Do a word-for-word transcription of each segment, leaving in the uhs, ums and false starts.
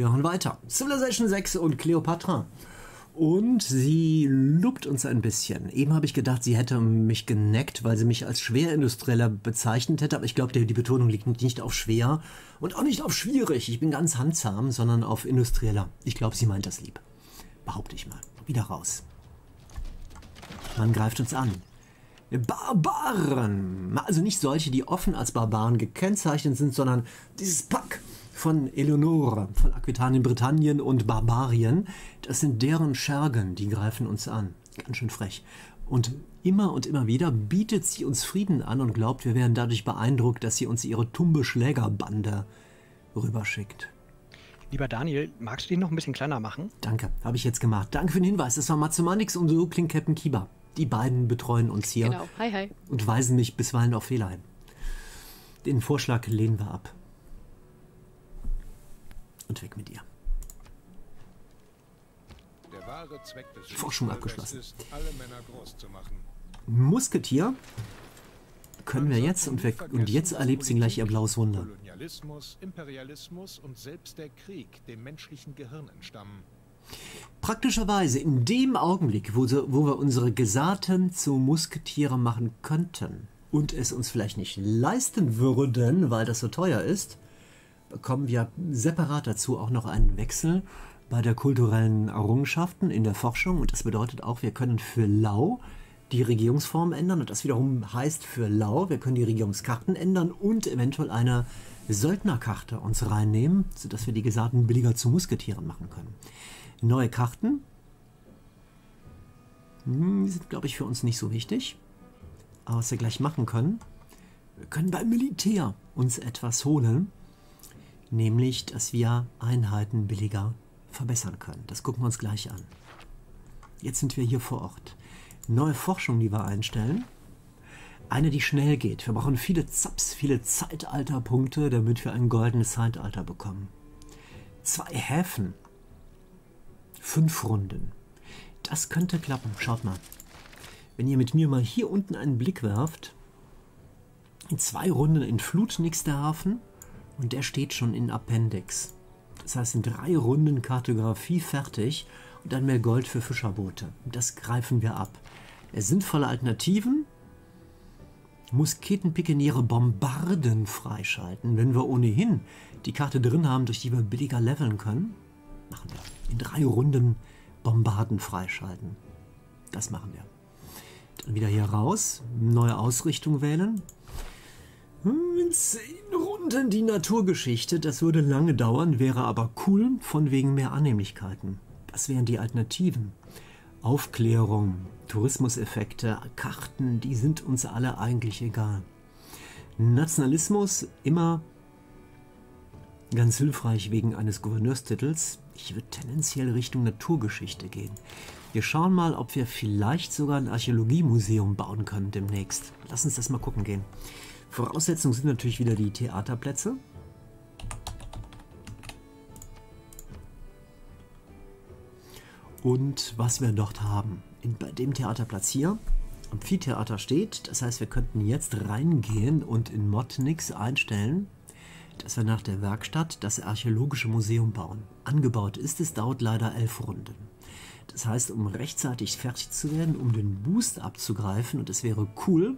Wir machen weiter. Civilization sechs und Cleopatra. Und sie lobt uns ein bisschen. Eben habe ich gedacht, sie hätte mich geneckt, weil sie mich als Schwerindustrieller bezeichnet hätte. Aber ich glaube, die Betonung liegt nicht auf schwer und auch nicht auf schwierig. Ich bin ganz handsam, sondern auf Industrieller. Ich glaube, sie meint das lieb. Behaupte ich mal. Wieder raus. Man greift uns an. Barbaren. Also nicht solche, die offen als Barbaren gekennzeichnet sind, sondern dieses Pack von Eleonore, von Aquitanien, Britannien und Barbarien. Das sind deren Schergen, die greifen uns an. Ganz schön frech. Und immer und immer wieder bietet sie uns Frieden an und glaubt, wir wären dadurch beeindruckt, dass sie uns ihre tumbe Schlägerbande rüberschickt. Lieber Daniel, magst du den noch ein bisschen kleiner machen? Danke, habe ich jetzt gemacht. Danke für den Hinweis. Das war Matze Manix und so klingt Captain Kiba. Die beiden betreuen uns hier. Genau. Hi, hi. Und weisen mich bisweilen auf Fehler hin. Den Vorschlag lehnen wir ab. Und weg mit ihr. Der wahre Zweck des Forschung abgeschlossen. Ist, alle Männer groß zu machen. Musketier können wir jetzt und weg. Und jetzt erlebt sie gleich ihr blaues Wunder. Kolonialismus, Imperialismus und selbst der Krieg dem menschlichen Gehirn entstammen. Praktischerweise in dem Augenblick, wo, wo wir unsere Gesandten zu Musketieren machen könnten und es uns vielleicht nicht leisten würden, weil das so teuer ist, bekommen wir separat dazu auch noch einen Wechsel bei der kulturellen Errungenschaften in der Forschung. Und das bedeutet auch, wir können für lau die Regierungsform ändern. Und das wiederum heißt für lau, wir können die Regierungskarten ändern und eventuell eine Söldnerkarte uns reinnehmen, sodass wir die Gesandten billiger zu Musketieren machen können. Neue Karten, die sind, glaube ich, für uns nicht so wichtig. Aber was wir gleich machen können, wir können beim Militär uns etwas holen. Nämlich, dass wir Einheiten billiger verbessern können. Das gucken wir uns gleich an. Jetzt sind wir hier vor Ort. Neue Forschung, die wir einstellen. Eine, die schnell geht. Wir brauchen viele Zaps, viele Zeitalterpunkte, damit wir ein goldenes Zeitalter bekommen. Zwei Häfen. Fünf Runden. Das könnte klappen. Schaut mal. Wenn ihr mit mir mal hier unten einen Blick werft. In zwei Runden in Flut nächster Hafen. Und der steht schon in Appendix. Das heißt, in drei Runden Kartografie fertig und dann mehr Gold für Fischerboote. Das greifen wir ab. Sinnvolle Alternativen. Musketenpikeniere Bombarden freischalten, wenn wir ohnehin die Karte drin haben, durch die wir billiger leveln können. Machen wir. In drei Runden Bombarden freischalten. Das machen wir. Dann wieder hier raus. Neue Ausrichtung wählen. In zehn Runden die Naturgeschichte, das würde lange dauern, wäre aber cool, von wegen mehr Annehmlichkeiten. Was wären die Alternativen? Aufklärung, Tourismuseffekte, Karten, die sind uns alle eigentlich egal. Nationalismus, immer ganz hilfreich wegen eines Gouverneurstitels. Ich würde tendenziell Richtung Naturgeschichte gehen. Wir schauen mal, ob wir vielleicht sogar ein Archäologiemuseum bauen können demnächst. Lass uns das mal gucken gehen. Voraussetzung sind natürlich wieder die Theaterplätze. Und was wir dort haben. In, bei dem Theaterplatz hier, Amphitheater steht, das heißt, wir könnten jetzt reingehen und in Motnix einstellen, dass wir nach der Werkstatt das Archäologische Museum bauen. Angebaut ist es, dauert leider elf Runden. Das heißt, um rechtzeitig fertig zu werden, um den Boost abzugreifen, und es wäre cool,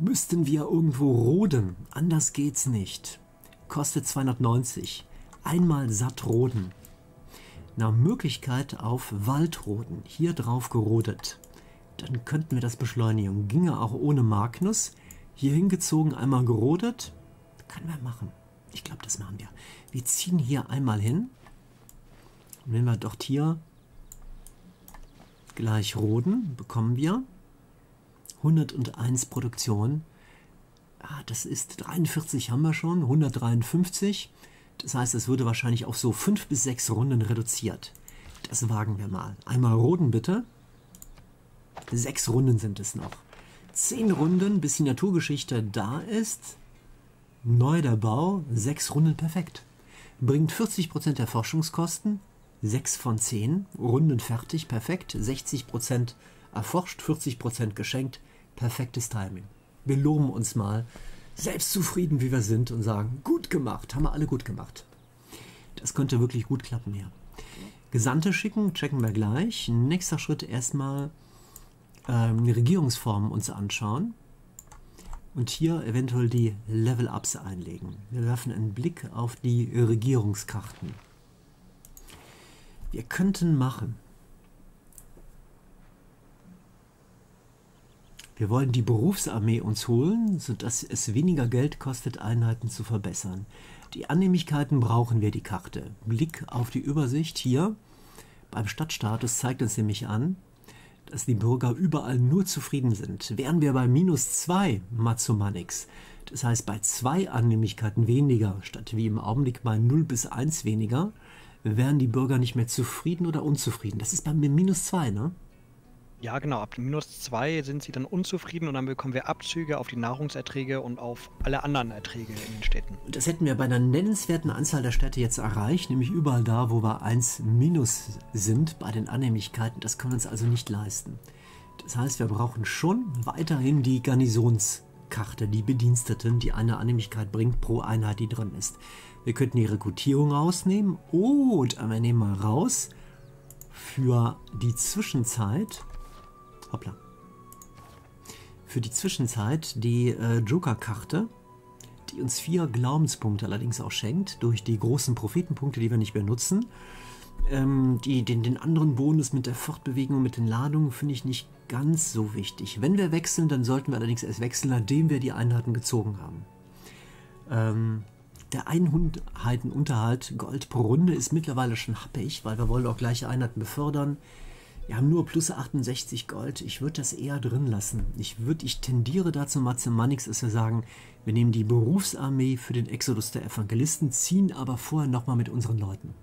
müssten wir irgendwo roden. Anders geht's nicht. Kostet zweihundertneunzig. Einmal satt roden. Nach Möglichkeit auf Waldroden. Hier drauf gerodet. Dann könnten wir das beschleunigen. Ginge auch ohne Magnus. Hier hingezogen, einmal gerodet. Können wir machen. Ich glaube, das machen wir. Wir ziehen hier einmal hin. Und wenn wir dort hier gleich roden, bekommen wir hundertundeins Produktion, ah, das ist dreiundvierzig haben wir schon, hundertdreiundfünfzig, das heißt, es würde wahrscheinlich auf so fünf bis sechs Runden reduziert. Das wagen wir mal. Einmal roden bitte. sechs Runden sind es noch. zehn Runden, bis die Naturgeschichte da ist. Neu der Bau, sechs Runden, perfekt. Bringt vierzig Prozent der Forschungskosten, sechs von zehn, Runden fertig, perfekt, sechzig Prozent erforscht, vierzig Prozent geschenkt, perfektes Timing. Wir loben uns mal, selbstzufrieden wie wir sind und sagen, gut gemacht, haben wir alle gut gemacht. Das könnte wirklich gut klappen, ja. Gesandte schicken, checken wir gleich. Nächster Schritt erstmal ähm, die Regierungsformen uns anschauen. Und hier eventuell die Level-Ups einlegen. Wir werfen einen Blick auf die Regierungskarten. Wir könnten machen. Wir wollen die Berufsarmee uns holen, sodass es weniger Geld kostet, Einheiten zu verbessern. Die Annehmlichkeiten brauchen wir die Karte. Blick auf die Übersicht hier. Beim Stadtstatus zeigt uns nämlich an, dass die Bürger überall nur zufrieden sind. Wären wir bei minus zwei Matze Manix, das heißt bei zwei Annehmlichkeiten weniger, statt wie im Augenblick bei null bis eins weniger, wären die Bürger nicht mehr zufrieden oder unzufrieden. Das ist bei minus zwei, ne? Ja, genau. Ab minus zwei sind sie dann unzufrieden und dann bekommen wir Abzüge auf die Nahrungserträge und auf alle anderen Erträge in den Städten. Das hätten wir bei einer nennenswerten Anzahl der Städte jetzt erreicht, nämlich überall da, wo wir eins minus sind bei den Annehmlichkeiten. Das können wir uns also nicht leisten. Das heißt, wir brauchen schon weiterhin die Garnisonskarte, die Bediensteten, die eine Annehmlichkeit bringt pro Einheit, die drin ist. Wir könnten die Rekrutierung rausnehmen und wir nehmen mal raus für die Zwischenzeit... Hoppla. Für die Zwischenzeit die äh, Joker-Karte, die uns vier Glaubenspunkte allerdings auch schenkt, durch die großen Prophetenpunkte, die wir nicht mehr nutzen. Ähm, die, den, den anderen Bonus mit der Fortbewegung, mit den Ladungen, finde ich nicht ganz so wichtig. Wenn wir wechseln, dann sollten wir allerdings erst wechseln, nachdem wir die Einheiten gezogen haben. Ähm, der Einheitenunterhalt Gold pro Runde ist mittlerweile schon happig, weil wir wollen auch gleiche Einheiten befördern. Wir haben nur plus achtundsechzig Gold. Ich würde das eher drin lassen. Ich, würd, ich tendiere dazu, Matze Manix, dass wir sagen, wir nehmen die Berufsarmee für den Exodus der Evangelisten, ziehen aber vorher nochmal mit unseren Leuten.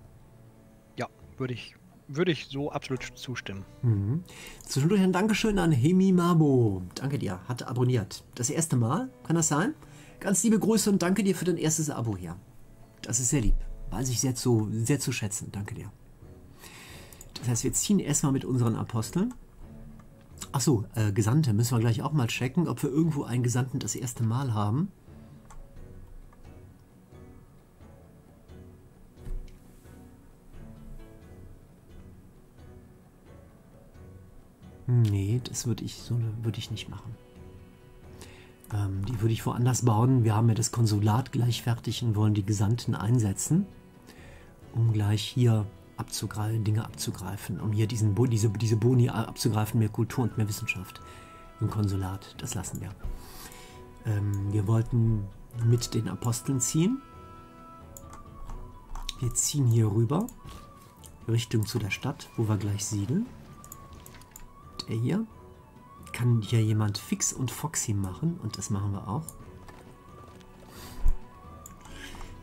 Ja, würde ich, würd ich so absolut zustimmen. Mhm. Zwischendurch ein Dankeschön an Hemi Mabo. Danke dir, hat abonniert. Das erste Mal, kann das sein? Ganz liebe Grüße und danke dir für dein erstes Abo hier. Das ist sehr lieb. Weiß ich sehr zu, sehr zu schätzen. Danke dir. Das heißt, wir ziehen erstmal mit unseren Aposteln. Achso, äh, Gesandte müssen wir gleich auch mal checken, ob wir irgendwo einen Gesandten das erste Mal haben. Nee, das würde ich, so würd ich nicht machen. Ähm, die würde ich woanders bauen. Wir haben ja das Konsulat gleich fertig und wollen die Gesandten einsetzen, um gleich hier... Abzugreifen, Dinge abzugreifen, um hier diesen, diese, diese Boni abzugreifen, mehr Kultur und mehr Wissenschaft im Konsulat. Das lassen wir. Ähm, wir wollten mit den Aposteln ziehen. Wir ziehen hier rüber, Richtung zu der Stadt, wo wir gleich siedeln. Der hier. Kann hier jemand Fix und Foxy machen und das machen wir auch.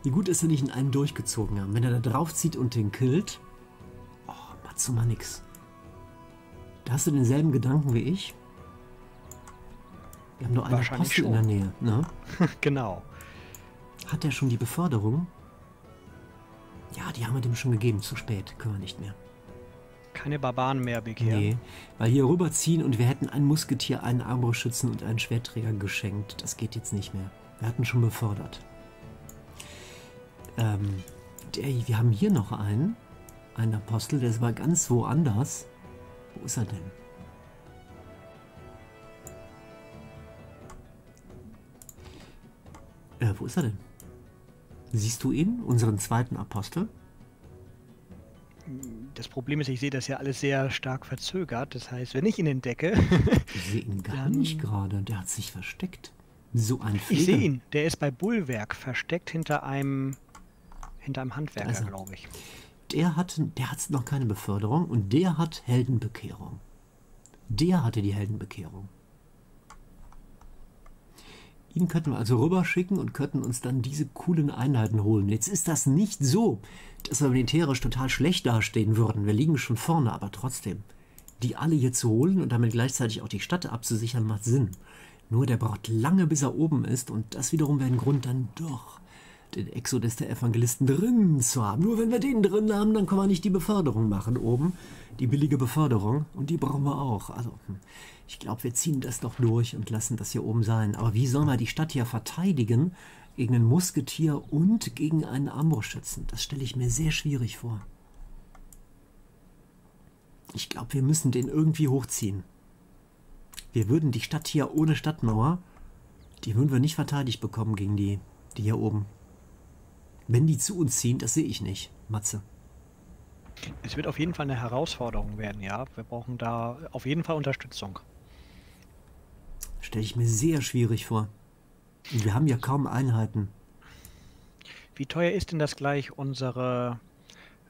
Wie gut, dass wir nicht in einem durchgezogen haben. Wenn er da drauf zieht und den killt... Oh, Matze Manix. Da hast du denselben Gedanken wie ich. Wir haben nur einen Apostel in der Nähe, ne? Genau. Hat er schon die Beförderung? Ja, die haben wir dem schon gegeben. Zu spät. Können wir nicht mehr. Keine Barbaren mehr bekehren. Nee, weil hier rüberziehen und wir hätten ein Musketier, einen Armbrustschützen und einen Schwertträger geschenkt. Das geht jetzt nicht mehr. Wir hatten schon befördert. Ähm, der, wir haben hier noch einen, einen Apostel, der ist mal ganz woanders. Wo ist er denn? Äh, wo ist er denn? Siehst du ihn, unseren zweiten Apostel? Das Problem ist, ich sehe das ja alles sehr stark verzögert. Das heißt, wenn ich ihn entdecke... Ich sehe ihn gar nicht gerade. Der hat sich versteckt. So ein Fehler. Ich sehe ihn. Der ist bei Bullwerk versteckt hinter einem... Hinter einem Handwerker, also, glaube ich. Der hat, der hat noch keine Beförderung und der hat Heldenbekehrung. Der hatte die Heldenbekehrung. Ihn könnten wir also rüberschicken und könnten uns dann diese coolen Einheiten holen. Jetzt ist das nicht so, dass wir militärisch total schlecht dastehen würden. Wir liegen schon vorne, aber trotzdem. Die alle hier zu holen und damit gleichzeitig auch die Stadt abzusichern, macht Sinn. Nur der braucht lange, bis er oben ist und das wiederum wäre ein Grund dann doch... den Exodus der Evangelisten drin zu haben. Nur wenn wir den drin haben, dann können wir nicht die Beförderung machen oben. Die billige Beförderung. Und die brauchen wir auch. Also, ich glaube, wir ziehen das doch durch und lassen das hier oben sein. Aber wie sollen wir die Stadt hier verteidigen, gegen ein Musketier und gegen einen Armbrustschützen. Das stelle ich mir sehr schwierig vor. Ich glaube, wir müssen den irgendwie hochziehen. Wir würden die Stadt hier ohne Stadtmauer, die würden wir nicht verteidigt bekommen gegen die, die hier oben. Wenn die zu uns ziehen, das sehe ich nicht, Matze. Es wird auf jeden Fall eine Herausforderung werden, ja. Wir brauchen da auf jeden Fall Unterstützung. Stelle ich mir sehr schwierig vor. Und wir haben ja kaum Einheiten. Wie teuer ist denn das gleich, unsere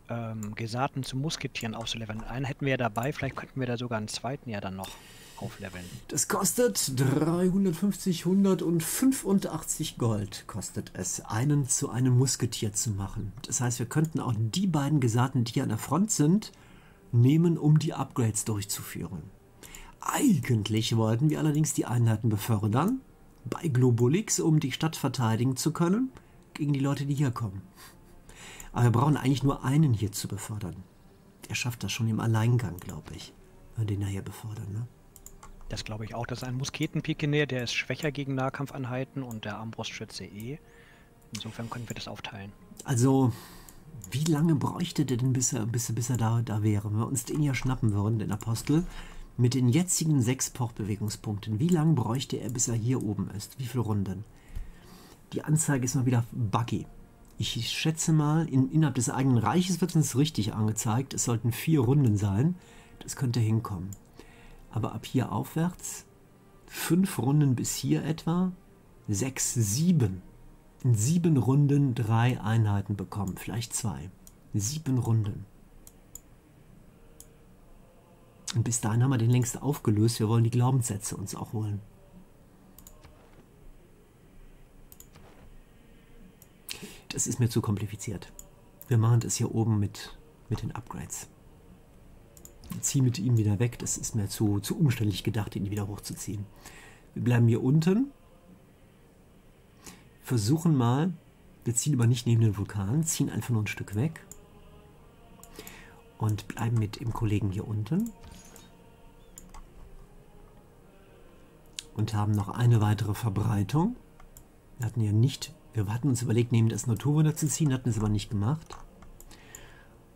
ähm, Gesandten zu Musketieren auszuleveln? Einen hätten wir ja dabei, vielleicht könnten wir da sogar einen zweiten ja dann noch aufleveln. Das kostet dreihundertfünfzig, hundertfünfundachtzig Gold, kostet es, einen zu einem Musketier zu machen. Das heißt, wir könnten auch die beiden Gesandten, die hier an der Front sind, nehmen, um die Upgrades durchzuführen. Eigentlich wollten wir allerdings die Einheiten befördern, bei Globulix, um die Stadt verteidigen zu können, gegen die Leute, die hier kommen. Aber wir brauchen eigentlich nur einen hier zu befördern. Er schafft das schon im Alleingang, glaube ich, wenn wir den hier befördern, ne? Das glaube ich auch. Das ist ein Musketenpionier, der ist schwächer gegen Nahkampfeinheiten und der Armbrustschütze eh. Insofern können wir das aufteilen. Also, wie lange bräuchte der denn, bis er, bis, bis er da, da wäre? Wenn wir uns den hier schnappen würden, den Apostel, mit den jetzigen sechs Pochbewegungspunkten, wie lange bräuchte er, bis er hier oben ist? Wie viele Runden? Die Anzeige ist mal wieder buggy. Ich schätze mal, in, innerhalb des eigenen Reiches wird uns richtig angezeigt. Es sollten vier Runden sein. Das könnte hinkommen. Aber ab hier aufwärts, fünf Runden bis hier etwa, sechs, sieben. In sieben Runden drei Einheiten bekommen, vielleicht zwei. Sieben Runden. Und bis dahin haben wir den längst aufgelöst. Wir wollen die Glaubenssätze uns auch holen. Das ist mir zu kompliziert. Wir machen das hier oben mit, mit den Upgrades. Ich ziehe mit ihm wieder weg. Das ist mir zu, zu umständlich gedacht, ihn wieder hochzuziehen. Wir bleiben hier unten. Versuchen mal. Wir ziehen aber nicht neben den Vulkan. Ziehen einfach nur ein Stück weg. Und bleiben mit dem Kollegen hier unten. Und haben noch eine weitere Verbreitung. Wir hatten ja nicht, wir hatten uns überlegt, neben das Naturwunder zu ziehen, hatten es aber nicht gemacht.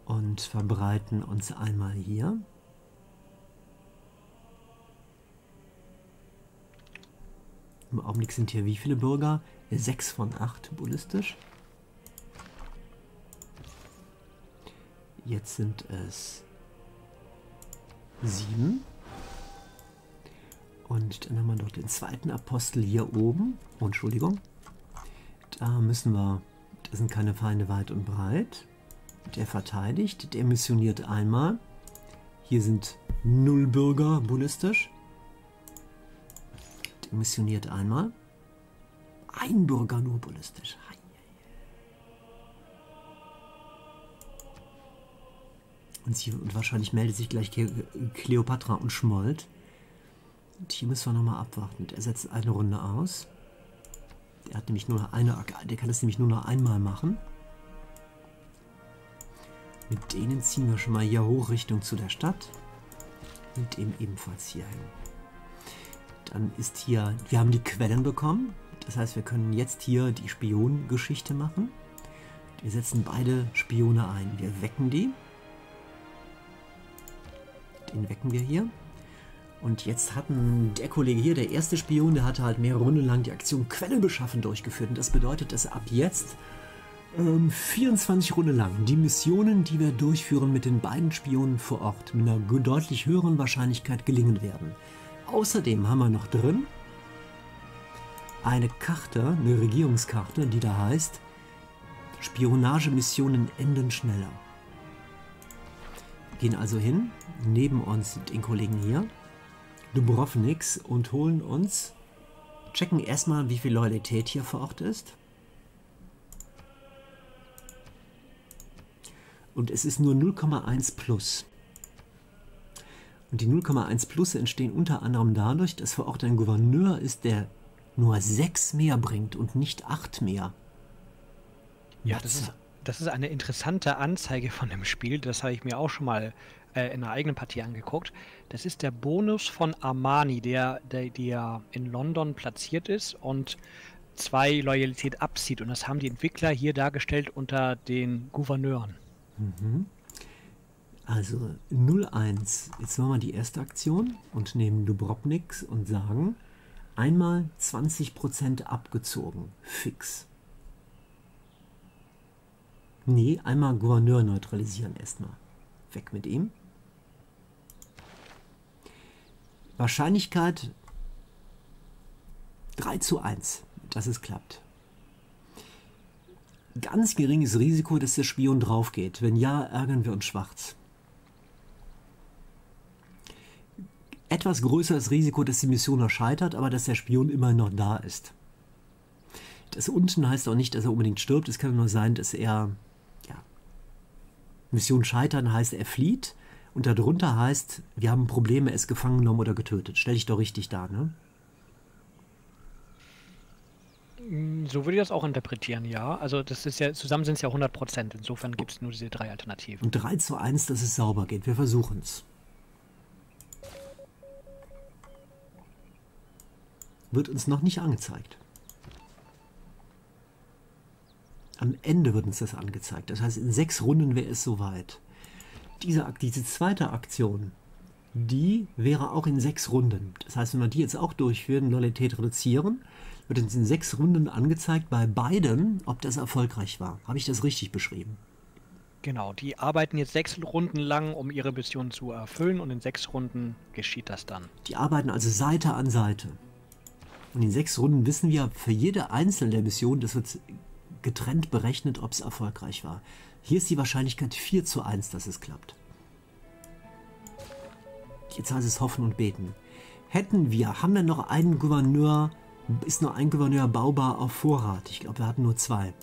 Und verbreiten uns einmal hier. Im Augenblick sind hier wie viele Bürger? Sechs von acht bullistisch. Jetzt sind es sieben. Und dann haben wir noch den zweiten Apostel hier oben. Oh, Entschuldigung. Da müssen wir, da sind keine Feinde weit und breit. Der verteidigt, der missioniert einmal. Hier sind null Bürger bullistisch. Der missioniert einmal. Ein Bürger nur bullistisch. Und, sie, und wahrscheinlich meldet sich gleich Cleopatra und schmollt. Und hier müssen wir nochmal abwarten. Er setzt eine Runde aus. Der hat nämlich nur eine, der kann das nämlich nur noch einmal machen. Mit denen ziehen wir schon mal hier hoch Richtung zu der Stadt. Mit dem ebenfalls hier hin. Dann ist hier, wir haben die Quellen bekommen. Das heißt, wir können jetzt hier die Spionengeschichte machen. Wir setzen beide Spione ein. Wir wecken die. Den wecken wir hier. Und jetzt hatten der Kollege hier, der erste Spion, der hatte halt mehrere Runden lang die Aktion Quelle beschaffen durchgeführt. Und das bedeutet, dass ab jetzt ähm, vierundzwanzig Runden lang die Missionen, die wir durchführen mit den beiden Spionen vor Ort, mit einer deutlich höheren Wahrscheinlichkeit gelingen werden. Außerdem haben wir noch drin eine Karte, eine Regierungskarte, die da heißt, Spionagemissionen enden schneller. Gehen also hin, neben uns den Kollegen hier, Dubrovniks, und holen uns, checken erstmal, wie viel Loyalität hier vor Ort ist. Und es ist nur null Komma eins plus. Und die null Komma eins plus entstehen unter anderem dadurch, dass vor Ort ein Gouverneur ist, der nur sechs mehr bringt und nicht acht mehr. Ja, das ist... Das ist eine interessante Anzeige von dem Spiel, das habe ich mir auch schon mal äh, in einer eigenen Partie angeguckt. Das ist der Bonus von Armani, der, der, der in London platziert ist und zwei Loyalität abzieht. Und das haben die Entwickler hier dargestellt unter den Gouverneuren. Mhm. Also null eins. Jetzt machen wir die erste Aktion und nehmen Dubrovnik und sagen, einmal zwanzig Prozent abgezogen. Fix. Nee, einmal Gouverneur neutralisieren erstmal. Weg mit ihm. Wahrscheinlichkeit drei zu eins, dass es klappt. Ganz geringes Risiko, dass der Spion drauf geht. Wenn ja, ärgern wir uns schwarz. Etwas größeres Risiko, dass die Mission noch scheitert, aber dass der Spion immer noch da ist. Das unten heißt auch nicht, dass er unbedingt stirbt. Es kann nur sein, dass er... Ja, Mission scheitern heißt, er flieht. Und darunter heißt, wir haben Probleme, er ist gefangen genommen oder getötet. Stell dich doch richtig dar, ne? So würde ich das auch interpretieren, ja. Also das ist ja, zusammen sind es ja hundert Prozent. Insofern gibt es nur diese drei Alternativen. Und drei zu eins, dass es sauber geht. Wir versuchen es. Wird uns noch nicht angezeigt. Am Ende wird uns das angezeigt. Das heißt, in sechs Runden wäre es soweit. Diese, diese zweite Aktion, die wäre auch in sechs Runden. Das heißt, wenn wir die jetzt auch durchführen, Loyalität reduzieren, wird uns in sechs Runden angezeigt bei beiden, ob das erfolgreich war. Habe ich das richtig beschrieben? Genau, die arbeiten jetzt sechs Runden lang, um ihre Mission zu erfüllen, und in sechs Runden geschieht das dann. Die arbeiten also Seite an Seite. Und in sechs Runden wissen wir für jede einzelne der Missionen, das wird getrennt berechnet, ob es erfolgreich war. Hier ist die Wahrscheinlichkeit vier zu eins, dass es klappt. Jetzt heißt es hoffen und beten. Hätten wir, haben wir noch einen Gouverneur, ist noch ein Gouverneur baubar auf Vorrat? Ich glaube, wir hatten nur zwei.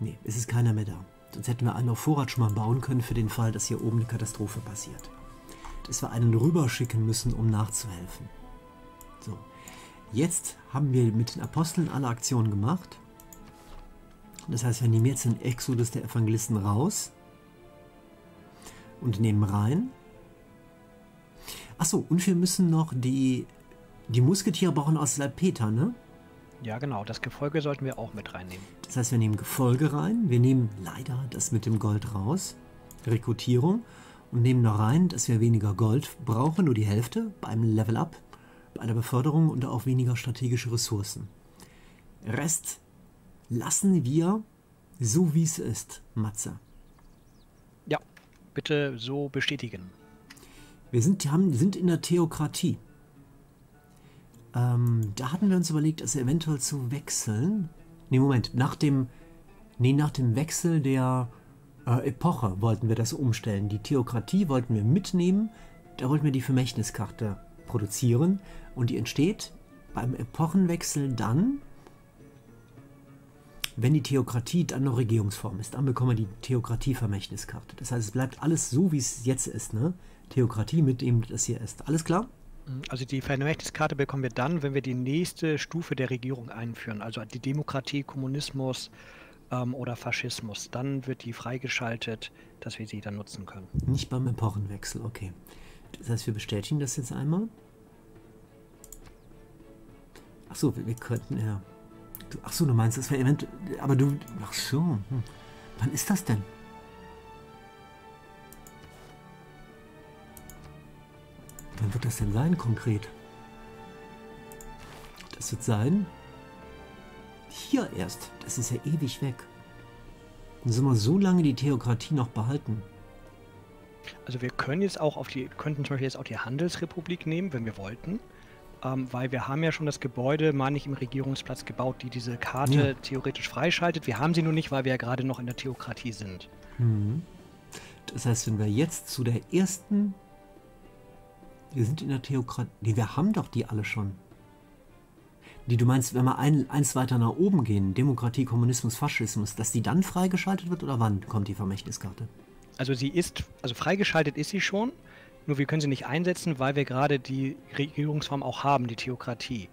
Nee, es ist keiner mehr da. Sonst hätten wir einen auf Vorrat schon mal bauen können für den Fall, dass hier oben eine Katastrophe passiert. Dass wir einen rüberschicken müssen, um nachzuhelfen. So, jetzt haben wir mit den Aposteln alle Aktionen gemacht. Das heißt, wir nehmen jetzt den Exodus der Evangelisten raus und nehmen rein. Achso, und wir müssen noch die, die Musketiere brauchen aus Salpeter, ne? Ja, genau, das Gefolge sollten wir auch mit reinnehmen. Das heißt, wir nehmen Gefolge rein, wir nehmen leider das mit dem Gold raus, Rekrutierung, und nehmen noch rein, dass wir weniger Gold brauchen, nur die Hälfte beim Level Up, bei der Beförderung und auch weniger strategische Ressourcen. Rest lassen wir so, wie es ist, Matze. Ja, bitte so bestätigen. Wir sind, haben, sind in der Theokratie. Ähm, da hatten wir uns überlegt, es eventuell zu wechseln. Nee, Moment, nach dem, nee, nach dem Wechsel der äh, Epoche wollten wir das umstellen. Die Theokratie wollten wir mitnehmen, da wollten wir die Vermächtniskarte produzieren. Und die entsteht beim Epochenwechsel dann, wenn die Theokratie dann noch Regierungsform ist. Dann bekommen wir die Theokratie-Vermächtniskarte. Das heißt, es bleibt alles so, wie es jetzt ist, ne? Theokratie mit dem, das hier ist. Alles klar? Also die Vermächtniskarte bekommen wir dann, wenn wir die nächste Stufe der Regierung einführen. Also die Demokratie, Kommunismus ähm, oder Faschismus. Dann wird die freigeschaltet, dass wir sie dann nutzen können. Nicht beim Epochenwechsel, okay. Das heißt, wir bestätigen das jetzt einmal. Achso, wir, wir könnten ja... Achso, du meinst, das wäre eventuell... Aber du... Ach so. Hm. Wann ist das denn? Wann wird das denn sein, konkret? Das wird sein... Hier erst. Das ist ja ewig weg. Dann sollen wir so lange die Theokratie noch behalten. Also wir können jetzt auch auf die... Könnten zum Beispiel jetzt auch die Handelsrepublik nehmen, wenn wir wollten. Ähm, weil wir haben ja schon das Gebäude, meine ich, im Regierungsplatz gebaut, die diese Karte ja theoretisch freischaltet. Wir haben sie nur nicht, weil wir ja gerade noch in der Theokratie sind. Mhm. Das heißt, wenn wir jetzt zu der ersten... Wir sind in der Theokratie... Nee, wir haben doch die alle schon. Die, du meinst, wenn wir ein, eins weiter nach oben gehen, Demokratie, Kommunismus, Faschismus, dass die dann freigeschaltet wird oder wann kommt die Vermächtniskarte? Also sie ist... Also freigeschaltet ist sie schon. Nur wir können sie nicht einsetzen, weil wir gerade die Regierungsform auch haben, die Theokratie.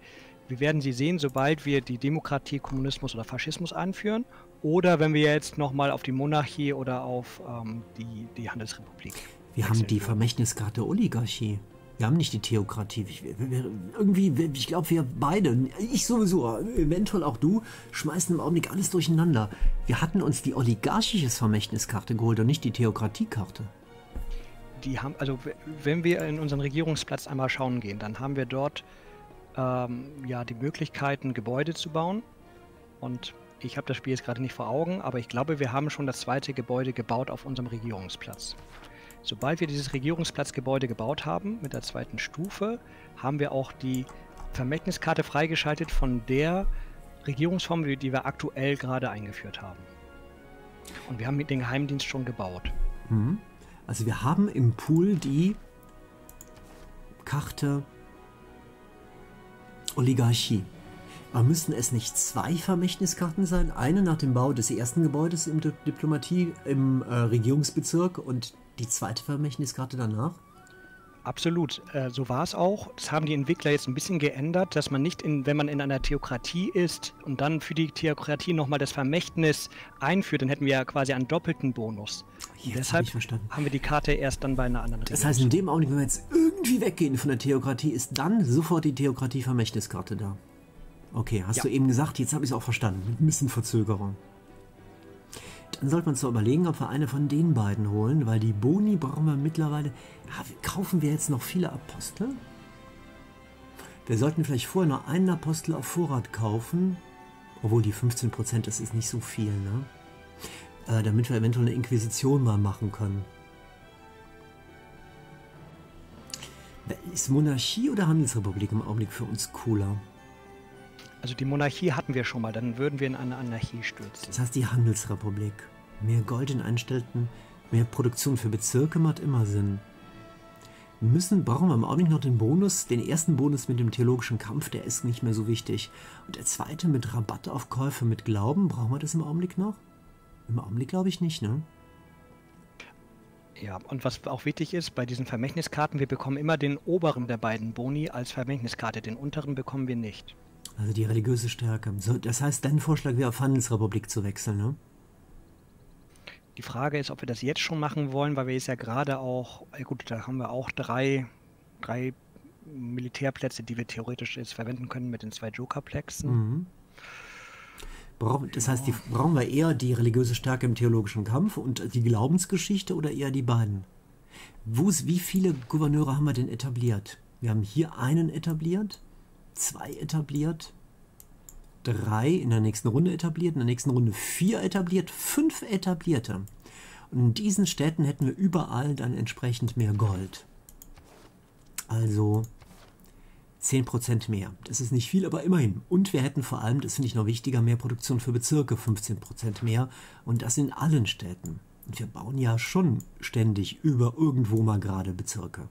Wir werden sie sehen, sobald wir die Demokratie, Kommunismus oder Faschismus einführen oder wenn wir jetzt nochmal auf die Monarchie oder auf ähm, die, die Handelsrepublik. Wir haben die Vermächtniskarte Oligarchie. Wir haben nicht die Theokratie. Ich, wir, irgendwie, ich glaube, wir beide, ich sowieso, eventuell auch du, schmeißen im Augenblick alles durcheinander. Wir hatten uns die oligarchisches Vermächtniskarte geholt und nicht die Theokratiekarte. Die haben, also wenn wir in unseren Regierungsplatz einmal schauen gehen, dann haben wir dort ähm, ja die Möglichkeiten, Gebäude zu bauen. Und ich habe das Spiel jetzt gerade nicht vor Augen, aber ich glaube, wir haben schon das zweite Gebäude gebaut auf unserem Regierungsplatz. Sobald wir dieses Regierungsplatzgebäude gebaut haben, mit der zweiten Stufe, haben wir auch die Vermächtniskarte freigeschaltet von der Regierungsform, die wir aktuell gerade eingeführt haben. Und wir haben den Geheimdienst schon gebaut. Also wir haben im Pool die Karte Oligarchie. Aber müssten es nicht zwei Vermächtniskarten sein? Eine nach dem Bau des ersten Gebäudes im Diplomatie, im äh, Regierungsbezirk und die zweite Vermächtniskarte danach? Absolut, äh, so war es auch. Das haben die Entwickler jetzt ein bisschen geändert, dass man nicht, in, wenn man in einer Theokratie ist und dann für die Theokratie nochmal das Vermächtnis einführt, dann hätten wir ja quasi einen doppelten Bonus. Jetzt deshalb hab haben wir die Karte erst dann bei einer anderen Regierung. Das heißt, in dem Augenblick, wenn wir jetzt irgendwie weggehen von der Theokratie, ist dann sofort die Theokratie-Vermächtniskarte da. Okay, hast ja. du eben gesagt, jetzt habe ich es auch verstanden, mit ein bisschen Verzögerung. Dann sollte man zwar überlegen, ob wir eine von den beiden holen, weil die Boni brauchen wir mittlerweile. Ja, kaufen wir jetzt noch viele Apostel? Wir sollten vielleicht vorher noch einen Apostel auf Vorrat kaufen. Obwohl die fünfzehn Prozent, das ist nicht so viel, ne? Äh, damit wir eventuell eine Inquisition mal machen können. Ist Monarchie oder Handelsrepublik im Augenblick für uns cooler? Also die Monarchie hatten wir schon mal, dann würden wir in eine Anarchie stürzen. Das heißt die Handelsrepublik. Mehr Gold in Einstellten, mehr Produktion für Bezirke macht immer Sinn. Müssen, brauchen wir im Augenblick noch den Bonus, den ersten Bonus mit dem theologischen Kampf, der ist nicht mehr so wichtig. Und der zweite mit Rabatt auf Käufe mit Glauben, brauchen wir das im Augenblick noch? Im Augenblick glaube ich nicht, ne? Ja, und was auch wichtig ist, bei diesen Vermächtniskarten, wir bekommen immer den oberen der beiden Boni als Vermächtniskarte, den unteren bekommen wir nicht. Also die religiöse Stärke. So, das heißt, dein Vorschlag wäre auf Handelsrepublik zu wechseln, ne? Die Frage ist, ob wir das jetzt schon machen wollen, weil wir jetzt ja gerade auch, gut, da haben wir auch drei, drei Militärplätze, die wir theoretisch jetzt verwenden können mit den zwei Jokerplexen. Mhm. Brauch, das heißt, die, brauchen wir eher die religiöse Stärke im theologischen Kampf und die Glaubensgeschichte oder eher die beiden? Wo's, wie viele Gouverneure haben wir denn etabliert? Wir haben hier einen etabliert. Zwei etabliert, drei in der nächsten Runde etabliert, in der nächsten Runde vier etabliert, fünf etablierte. Und in diesen Städten hätten wir überall dann entsprechend mehr Gold. Also zehn Prozent mehr. Das ist nicht viel, aber immerhin. Und wir hätten vor allem, das finde ich noch wichtiger, mehr Produktion für Bezirke, fünfzehn Prozent mehr. Und das in allen Städten. Und wir bauen ja schon ständig über irgendwo mal gerade Bezirke.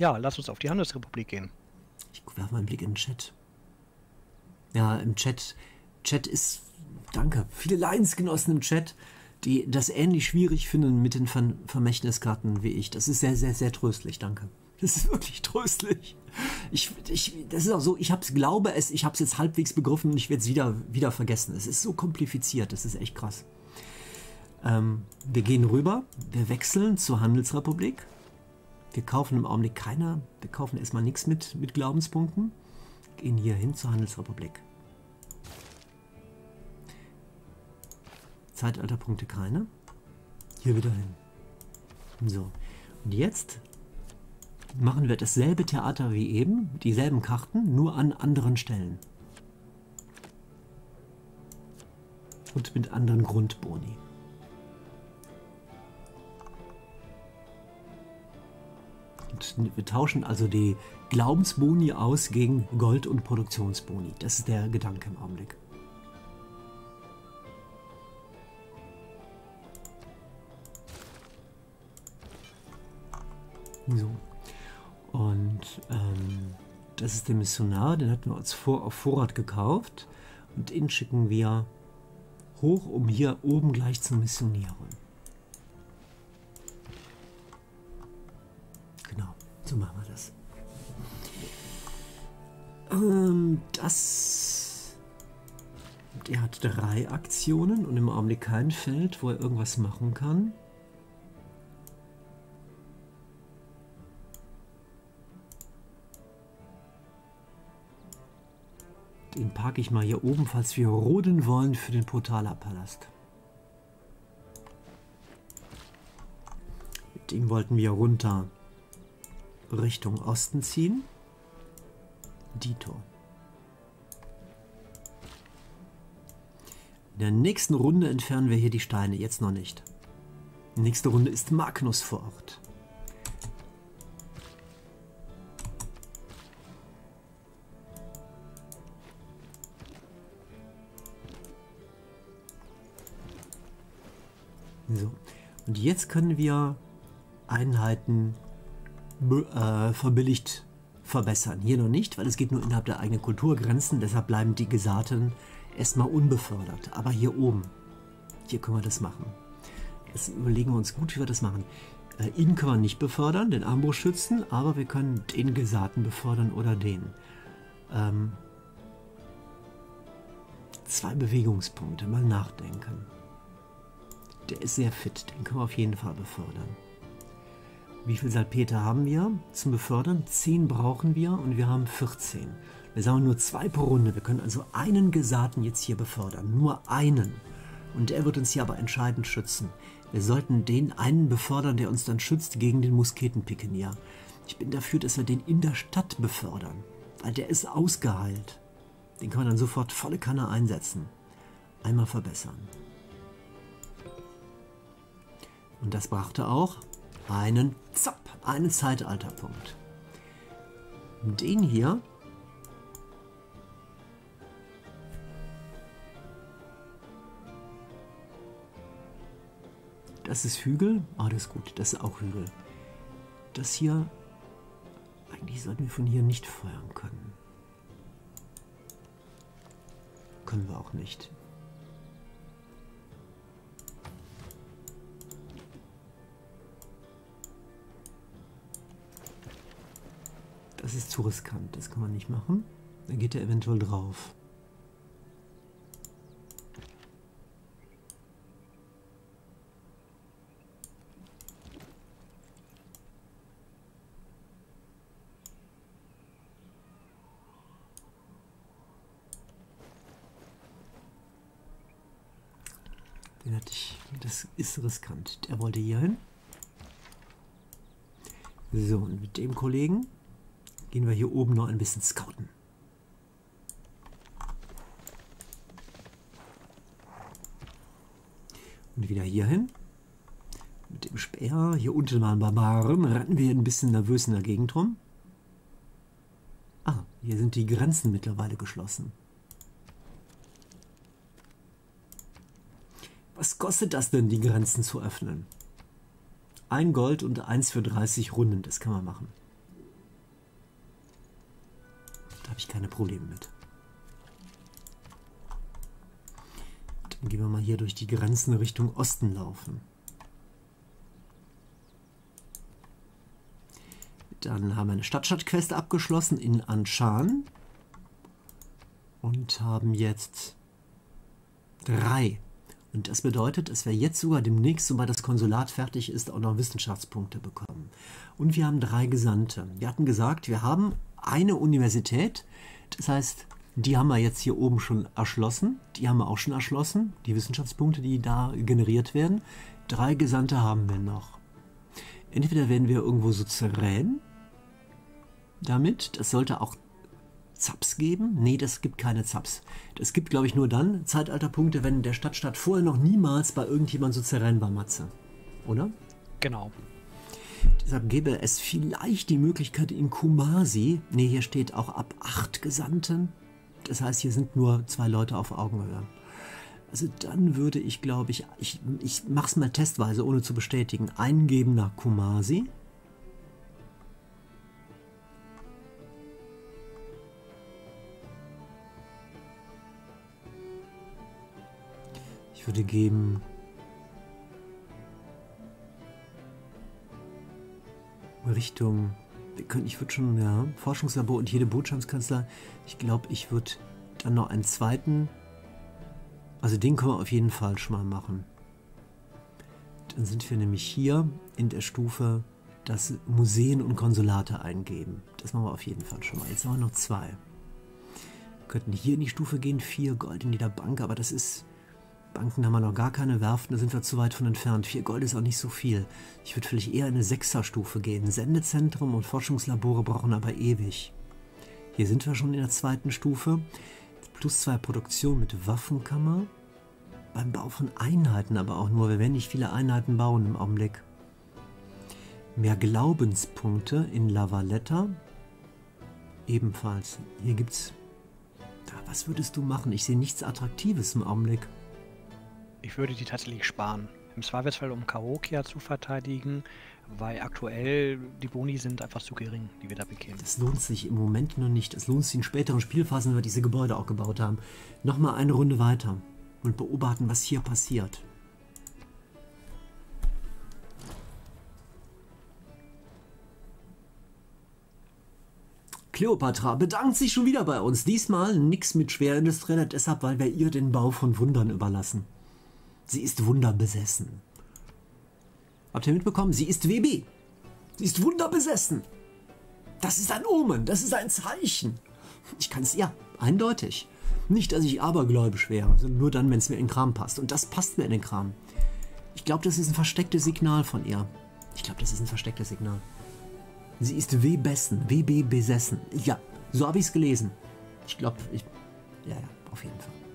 Ja, lass uns auf die Handelsrepublik gehen. Ich werfe mal einen Blick in den Chat. Ja, im Chat. Chat ist, danke, viele Leidensgenossen im Chat, die das ähnlich schwierig finden mit den Ver Vermächtniskarten wie ich. Das ist sehr, sehr, sehr tröstlich, danke. Das ist wirklich tröstlich. Ich, ich, das ist auch so, ich hab's, glaube es, ich habe es jetzt halbwegs begriffen und ich werde es wieder, wieder vergessen. Es ist so kompliziert, das ist echt krass. Ähm, wir gehen rüber, wir wechseln zur Handelsrepublik. Wir kaufen im Augenblick keiner, wir kaufen erstmal nichts mit, mit Glaubenspunkten. Gehen hier hin zur Handelsrepublik. Zeitalterpunkte keine. Hier wieder hin. So, und jetzt machen wir dasselbe Theater wie eben, dieselben Karten, nur an anderen Stellen. Und mit anderen Grundboni. Und wir tauschen also die Glaubensboni aus gegen Gold- und Produktionsboni. Das ist der Gedanke im Augenblick. So. Und ähm, das ist der Missionar, den hatten wir uns vor, auf Vorrat gekauft. Und den schicken wir hoch, um hier oben gleich zu missionieren. So machen wir das. Ähm, das. gemacht. Er hat drei Aktionen und im Augenblick kein Feld, wo er irgendwas machen kann. Den packe ich mal hier oben, falls wir roden wollen für den Portaler Palast. Mit ihm wollten wir runter Richtung Osten ziehen. Dito. In der nächsten Runde entfernen wir hier die Steine, jetzt noch nicht. Nächste Runde ist Magnus vor Ort. So, und jetzt können wir Einheiten äh, verbilligt verbessern. Hier noch nicht, weil es geht nur innerhalb der eigenen Kulturgrenzen, deshalb bleiben die Gesaten erstmal unbefördert. Aber hier oben, hier können wir das machen. Jetzt überlegen wir uns gut, wie wir das machen. Äh, ihn können wir nicht befördern, den Armbrustschützen, aber wir können den Gesaten befördern oder den. Ähm, zwei Bewegungspunkte, mal nachdenken. Der ist sehr fit, den können wir auf jeden Fall befördern. Wie viel Salpeter haben wir zum Befördern? zehn brauchen wir und wir haben vierzehn. Wir sagen nur zwei pro Runde. Wir können also einen Gesaten jetzt hier befördern. Nur einen. Und der wird uns hier aber entscheidend schützen. Wir sollten den einen befördern, der uns dann schützt gegen den Musketenpikenier. Ich bin dafür, dass wir den in der Stadt befördern. Weil der ist ausgeheilt. Den kann man dann sofort volle Kanne einsetzen. Einmal verbessern. Und das brachte auch einen Zapp, einen Zeitalterpunkt. Den hier das ist Hügel, ah, das ist gut, das ist auch Hügel. Das hier eigentlich sollten wir von hier nicht feuern können. Können wir auch nicht. Das ist zu riskant, das kann man nicht machen. Dann geht er eventuell drauf. Den hatte ich. Das ist riskant. Der wollte hier hin. So, und mit dem Kollegen gehen wir hier oben noch ein bisschen scouten. Und wieder hier hin. Mit dem Speer, hier unten waren Barbaren, rennen wir ein bisschen nervös in der Gegend rum. Ah, hier sind die Grenzen mittlerweile geschlossen. Was kostet das denn, die Grenzen zu öffnen? Ein Gold und eins für dreißig Runden, das kann man machen. Habe ich keine Probleme mit. Dann gehen wir mal hier durch die Grenzen Richtung Osten laufen. Dann haben wir eine Stadt-Stadt-Quest abgeschlossen in Anshan und haben jetzt drei. Und das bedeutet, dass wir jetzt sogar demnächst, sobald das Konsulat fertig ist, auch noch Wissenschaftspunkte bekommen. Und wir haben drei Gesandte. Wir hatten gesagt, wir haben eine Universität, das heißt, die haben wir jetzt hier oben schon erschlossen, die haben wir auch schon erschlossen, die Wissenschaftspunkte, die da generiert werden. Drei Gesandte haben wir noch. Entweder werden wir irgendwo Suzerän damit, das sollte auch Zaps geben. Nee, das gibt keine Zaps. Das gibt, glaube ich, nur dann Zeitalterpunkte, wenn der Stadtstaat vorher noch niemals bei irgendjemand Suzerän war, Matze. Oder? Genau. Deshalb gäbe es vielleicht die Möglichkeit in Kumasi, ne, hier steht auch ab acht Gesandten, das heißt, hier sind nur zwei Leute auf Augenhöhe. Also dann würde ich, glaube ich, ich, ich mache es mal testweise, ohne zu bestätigen, eingeben nach Kumasi. Ich würde geben... Richtung, wir können, ich würde schon, ja, Forschungslabor und jede Botschaftskanzlei, ich glaube, ich würde dann noch einen zweiten Also den können wir auf jeden Fall schon mal machen. Dann sind wir nämlich hier in der Stufe, dass Museen und Konsulate eingeben. Das machen wir auf jeden Fall schon mal. Jetzt haben wir noch zwei. Wir könnten hier in die Stufe gehen. Vier Gold in jeder Bank, aber das ist... Banken haben wir noch gar keine, Werften, da sind wir zu weit von entfernt. Vier Gold ist auch nicht so viel. Ich würde vielleicht eher in eine Sechser-Stufe gehen. Sendezentrum und Forschungslabore brauchen aber ewig. Hier sind wir schon in der zweiten Stufe. Plus zwei Produktion mit Waffenkammer. Beim Bau von Einheiten aber auch nur. Wir werden nicht viele Einheiten bauen im Augenblick. Mehr Glaubenspunkte in La Valletta. Ebenfalls. Hier gibt's... Was würdest du machen? Ich sehe nichts Attraktives im Augenblick. Ich würde die tatsächlich sparen. Im Zweifelsfall, um Cahokia zu verteidigen, weil aktuell die Boni sind einfach zu gering, die wir da bekämen. Das lohnt sich im Moment noch nicht. Es lohnt sich in späteren Spielphasen, wenn wir diese Gebäude auch gebaut haben. Nochmal eine Runde weiter und beobachten, was hier passiert. Cleopatra bedankt sich schon wieder bei uns. Diesmal nichts mit schwerindustrieller, deshalb, weil wir ihr den Bau von Wundern überlassen. Sie ist wunderbesessen. Habt ihr mitbekommen? Sie ist W B. Sie ist wunderbesessen. Das ist ein Omen. Das ist ein Zeichen. Ich kann es ja, eindeutig. Nicht, dass ich abergläubisch wäre, sondern nur dann, wenn es mir in den Kram passt. Und das passt mir in den Kram. Ich glaube, das ist ein verstecktes Signal von ihr. Ich glaube, das ist ein verstecktes Signal. Sie ist W-bessen. W B besessen. Ja, so habe ich es gelesen. Ich glaube, ich... Ja, ja, auf jeden Fall.